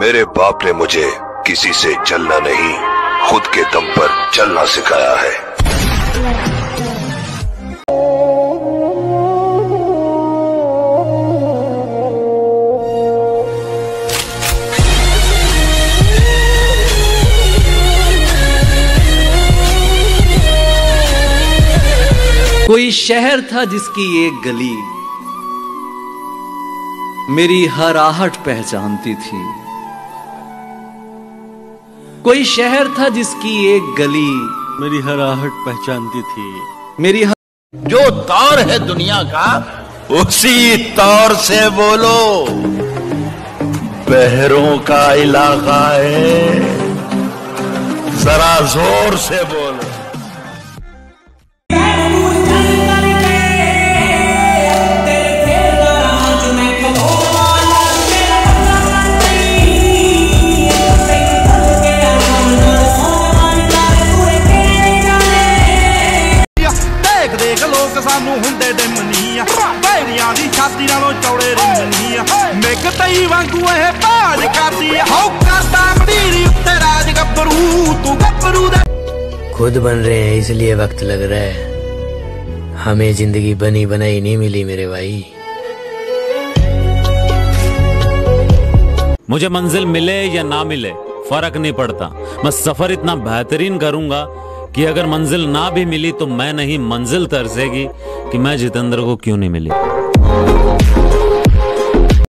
मेरे बाप ने मुझे किसी से चलना नहीं, खुद के दम पर चलना सिखाया है। कोई शहर था जिसकी ये गली मेरी हर आहट पहचानती थी। कोई शहर था जिसकी एक गली मेरी हर आहट पहचानती थी। जो दौर है दुनिया का, उसी दौर से बोलो। बहरों का इलाका है, जरा जोर से बोलो। खुद बन रहे हैं इसलिए वक्त लग रहा है, हमें जिंदगी बनी बनाई नहीं मिली मेरे भाई। मुझे मंजिल मिले या ना मिले फर्क नहीं पड़ता, मैं सफर इतना बेहतरीन करूंगा कि अगर मंजिल ना भी मिली तो मैं नहीं, मंजिल तरसेगी कि मैं जितेंद्र को क्यों नहीं मिली।